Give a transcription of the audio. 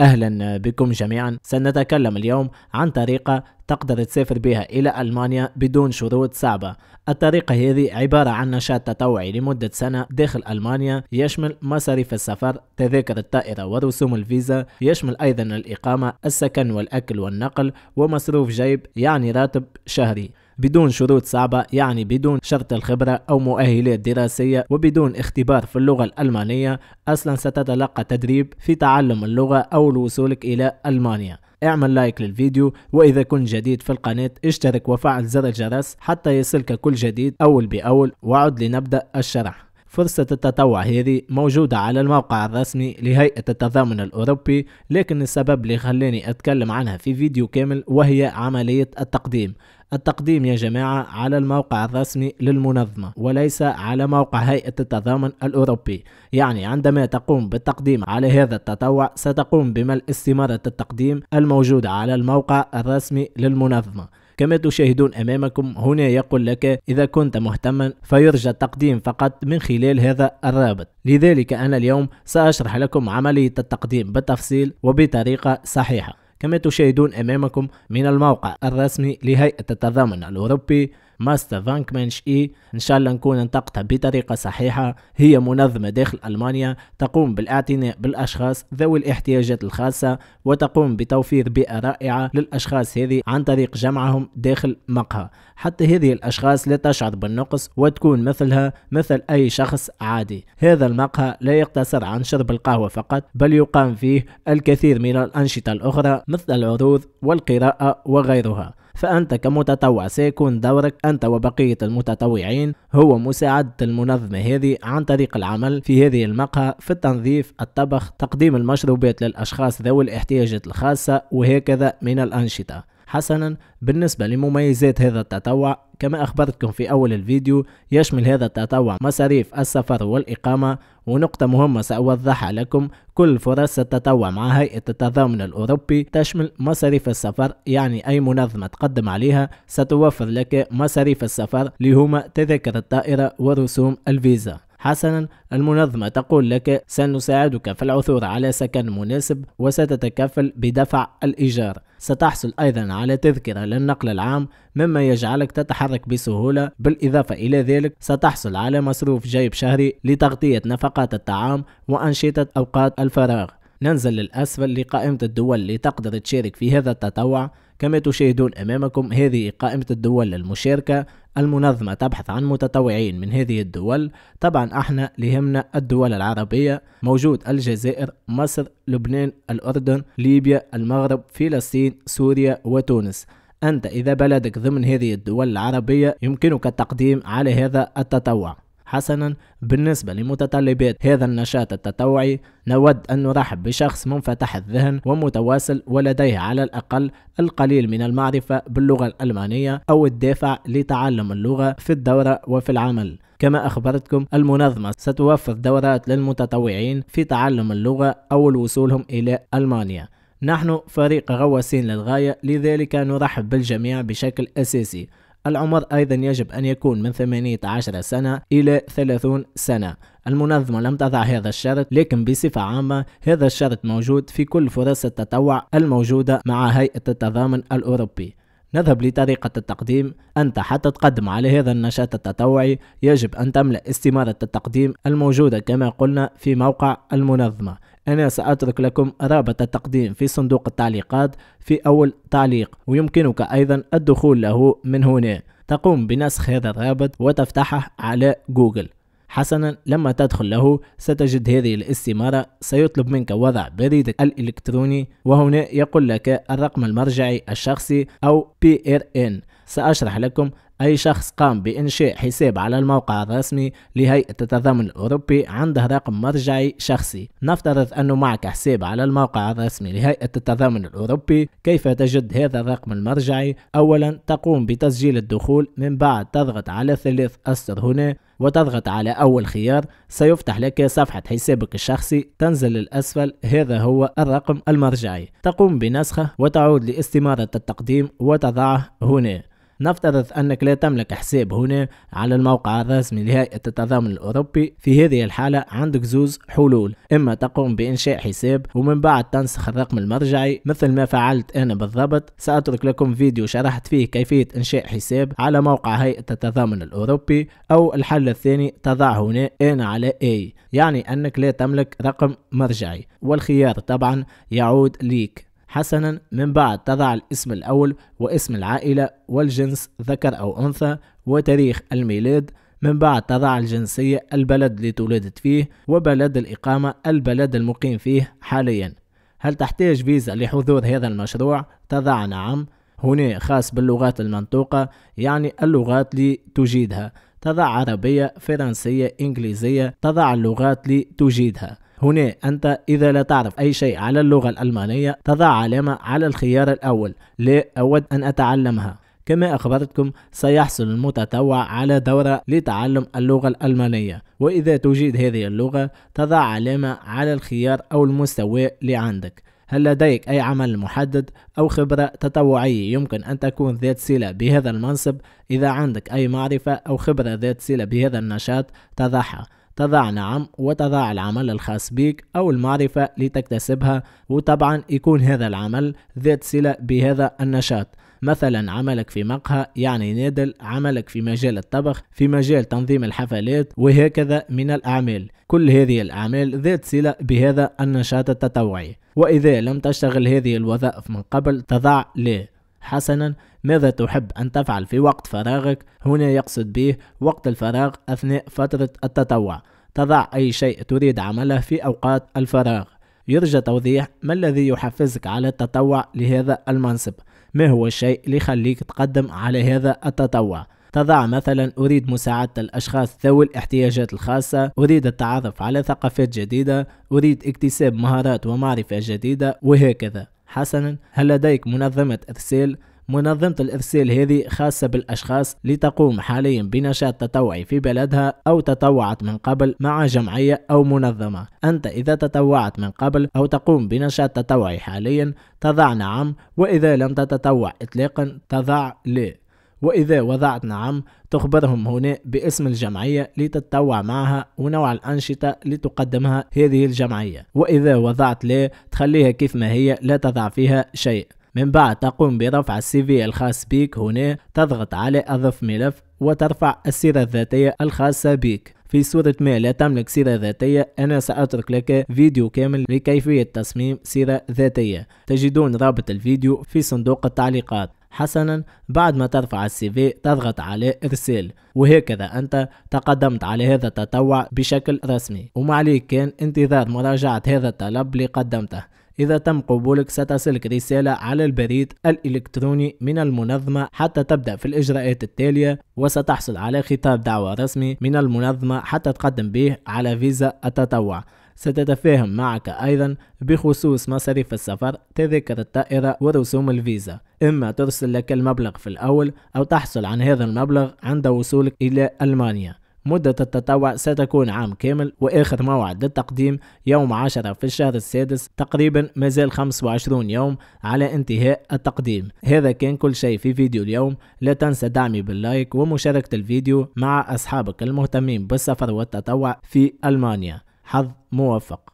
أهلا بكم جميعا. سنتكلم اليوم عن طريقة تقدر تسافر بها إلى ألمانيا بدون شروط صعبة. الطريقة هذه عبارة عن نشاط تطوعي لمدة سنة داخل ألمانيا، يشمل مصاريف السفر، تذاكر الطائرة ورسوم الفيزا، يشمل أيضا الإقامة، السكن والأكل والنقل ومصروف جيب يعني راتب شهري. بدون شروط صعبة يعني بدون شرط الخبرة أو مؤهلات دراسية وبدون اختبار في اللغة الألمانية. أصلا ستتلقى تدريب في تعلم اللغة أو لوصولك إلى ألمانيا. اعمل لايك للفيديو، وإذا كنت جديد في القناة اشترك وفعل زر الجرس حتى يصلك كل جديد أول بأول. وعد لنبدأ الشرح. فرصة التطوع هذه موجودة على الموقع الرسمي لهيئة التضامن الأوروبي، لكن السبب اللي خلاني أتكلم عنها في فيديو كامل وهي عملية التقديم. التقديم يا جماعة على الموقع الرسمي للمنظمة وليس على موقع هيئة التضامن الأوروبي. يعني عندما تقوم بالتقديم على هذا التطوع ستقوم بملء استمارة التقديم الموجودة على الموقع الرسمي للمنظمة. كما تشاهدون أمامكم هنا يقول لك إذا كنت مهتما فيرجى التقديم فقط من خلال هذا الرابط. لذلك أنا اليوم سأشرح لكم عملية التقديم بالتفصيل وبطريقة صحيحة. كما تشاهدون أمامكم من الموقع الرسمي لهيئة التضامن الأوروبي ماستر فانكمنش اي، ان شاء الله نكون انطقتها بطريقه صحيحه. هي منظمه داخل المانيا تقوم بالاعتناء بالاشخاص ذوي الاحتياجات الخاصه، وتقوم بتوفير بيئه رائعه للاشخاص هذه عن طريق جمعهم داخل مقهى، حتى هذه الاشخاص لا تشعر بالنقص وتكون مثلها مثل اي شخص عادي. هذا المقهى لا يقتصر عن شرب القهوه فقط، بل يقام فيه الكثير من الانشطه الاخرى مثل العروض والقراءه وغيرها. فأنت كمتطوع سيكون دورك أنت وبقية المتطوعين هو مساعدة المنظمة هذه عن طريق العمل في هذه المقهى في التنظيف، الطبخ، تقديم المشروبات للأشخاص ذوي الاحتياجات الخاصة وهكذا من الأنشطة. حسنا، بالنسبة لمميزات هذا التطوع كما أخبرتكم في أول الفيديو، يشمل هذا التطوع مصاريف السفر والإقامة. ونقطة مهمة سأوضحها لكم، كل فرص التطوع مع هيئة التضامن الأوروبي تشمل مصاريف السفر. يعني أي منظمة تقدم عليها ستوفر لك مصاريف السفر لهما تذاكر الطائرة ورسوم الفيزا. حسنا، المنظمة تقول لك سنساعدك في العثور على سكن مناسب وستتكفل بدفع الإيجار. ستحصل أيضا على تذكرة للنقل العام مما يجعلك تتحرك بسهولة. بالإضافة إلى ذلك ستحصل على مصروف جيب شهري لتغطية نفقات الطعام وأنشطة أوقات الفراغ. ننزل للأسفل لقائمة الدول اللي تقدر تشارك في هذا التطوع. كما تشاهدون أمامكم هذه قائمة الدول المشاركة. المنظمة تبحث عن متطوعين من هذه الدول. طبعا احنا لهمنا الدول العربية، موجود الجزائر، مصر، لبنان، الأردن، ليبيا، المغرب، فلسطين، سوريا وتونس. أنت إذا بلدك ضمن هذه الدول العربية يمكنك التقديم على هذا التطوع. حسنا، بالنسبة لمتطلبات هذا النشاط التطوعي، نود أن نرحب بشخص منفتح الذهن ومتواصل ولديه على الأقل القليل من المعرفة باللغة الألمانية أو الدافع لتعلم اللغة في الدورة وفي العمل. كما أخبرتكم المنظمة ستوفر دورات للمتطوعين في تعلم اللغة أو وصولهم إلى ألمانيا. نحن فريق غواصين للغاية، لذلك نرحب بالجميع بشكل أساسي. العمر أيضا يجب أن يكون من 18 سنة إلى 30 سنة. المنظمة لم تضع هذا الشرط، لكن بصفة عامة هذا الشرط موجود في كل فرص التطوع الموجودة مع هيئة التضامن الأوروبي. نذهب لطريقة التقديم. أنت حتى تقدم على هذا النشاط التطوعي يجب أن تملأ استمارة التقديم الموجودة كما قلنا في موقع المنظمة. أنا سأترك لكم رابط التقديم في صندوق التعليقات في أول تعليق، ويمكنك أيضا الدخول له من هنا. تقوم بنسخ هذا الرابط وتفتحه على جوجل. حسنا، لما تدخل له ستجد هذه الاستمارة. سيطلب منك وضع بريدك الإلكتروني، وهنا يقول لك الرقم المرجعي الشخصي أو PRN. سأشرح لكم، أي شخص قام بإنشاء حساب على الموقع الرسمي لهيئة التضامن الأوروبي عنده رقم مرجعي شخصي. نفترض أنه معك حساب على الموقع الرسمي لهيئة التضامن الأوروبي. كيف تجد هذا الرقم المرجعي؟ أولا تقوم بتسجيل الدخول، من بعد تضغط على ثلاث أسطر هنا وتضغط على أول خيار. سيفتح لك صفحة حسابك الشخصي، تنزل للأسفل، هذا هو الرقم المرجعي. تقوم بنسخه وتعود لاستمارة التقديم وتضعه هنا. نفترض أنك لا تملك حساب هنا على الموقع الرسمي لهيئة التضامن الأوروبي. في هذه الحالة عندك زوز حلول، إما تقوم بإنشاء حساب ومن بعد تنسخ الرقم المرجعي مثل ما فعلت أنا بالضبط. سأترك لكم فيديو شرحت فيه كيفية إنشاء حساب على موقع هيئة التضامن الأوروبي. أو الحل الثاني تضع هنا أنا على أي، يعني أنك لا تملك رقم مرجعي والخيار طبعا يعود ليك. حسنا، من بعد تضع الاسم الأول واسم العائلة والجنس ذكر أو أنثى وتاريخ الميلاد. من بعد تضع الجنسية، البلد اللي تولدت فيه، وبلد الإقامة، البلد المقيم فيه حاليا. هل تحتاج فيزا لحضور هذا المشروع؟ تضع نعم. هنا خاص باللغات المنطوقة، يعني اللغات اللي تجيدها. تضع عربية، فرنسية، إنجليزية، تضع اللغات اللي تجيدها. هنا أنت إذا لا تعرف أي شيء على اللغة الألمانية تضع علامة على الخيار الأول، لا أود أن أتعلمها. كما أخبرتكم سيحصل المتطوع على دورة لتعلم اللغة الألمانية، وإذا تجيد هذه اللغة تضع علامة على الخيار أو المستوى اللي عندك. هل لديك أي عمل محدد أو خبرة تطوعية يمكن أن تكون ذات صلة بهذا المنصب؟ إذا عندك أي معرفة أو خبرة ذات صلة بهذا النشاط تضعها. تضع نعم وتضع العمل الخاص بك أو المعرفة لتكتسبها، وطبعا يكون هذا العمل ذات صلة بهذا النشاط. مثلا عملك في مقهى يعني نادل، عملك في مجال الطبخ، في مجال تنظيم الحفلات، وهكذا من الأعمال. كل هذه الأعمال ذات صلة بهذا النشاط التطوعي. وإذا لم تشتغل هذه الوظائف من قبل تضع لا. حسنا، ماذا تحب أن تفعل في وقت فراغك؟ هنا يقصد به وقت الفراغ أثناء فترة التطوع. تضع أي شيء تريد عمله في أوقات الفراغ. يرجى توضيح ما الذي يحفزك على التطوع لهذا المنصب، ما هو الشيء اللي يخليك تقدم على هذا التطوع. تضع مثلا أريد مساعدة الأشخاص ذوي الاحتياجات الخاصة، أريد التعرف على ثقافات جديدة، أريد اكتساب مهارات ومعرفة جديدة، وهكذا. حسنا، هل لديك منظمة إرسال؟ منظمة الإرسال هذه خاصة بالأشخاص لتقوم حاليا بنشاط تطوعي في بلدها أو تطوعت من قبل مع جمعية أو منظمة. أنت إذا تطوعت من قبل أو تقوم بنشاط تطوعي حاليا تضع نعم، وإذا لم تتطوع إطلاقا تضع لا. وإذا وضعت نعم تخبرهم هنا باسم الجمعية لتتطوع معها ونوع الأنشطة لتقدمها هذه الجمعية. وإذا وضعت لا تخليها كيف ما هي، لا تضع فيها شيء. من بعد تقوم برفع السي في الخاص بك. هنا تضغط على أضف ملف وترفع السيرة الذاتية الخاصة بك. في صورة ما لا تملك سيرة ذاتية أنا سأترك لك فيديو كامل لكيفية تصميم سيرة ذاتية، تجدون رابط الفيديو في صندوق التعليقات. حسنا، بعد ما ترفع السي في تضغط على ارسال، وهكذا انت تقدمت على هذا التطوع بشكل رسمي، وما عليك كان انتظار مراجعة هذا الطلب اللي قدمته. اذا تم قبولك ستصلك رسالة على البريد الالكتروني من المنظمة حتى تبدأ في الاجراءات التالية، وستحصل على خطاب دعوة رسمي من المنظمة حتى تقدم به على فيزا التطوع. ستتفاهم معك أيضا بخصوص مصاريف السفر، تذاكر الطائرة، ورسوم الفيزا. إما ترسل لك المبلغ في الأول أو تحصل عن هذا المبلغ عند وصولك إلى ألمانيا. مدة التطوع ستكون عام كامل، وآخر موعد للتقديم يوم 10 في الشهر السادس، تقريبا مازال 25 يوم على انتهاء التقديم. هذا كان كل شيء في فيديو اليوم. لا تنسى دعمي باللايك ومشاركة الفيديو مع أصحابك المهتمين بالسفر والتطوع في ألمانيا. حظ موفق.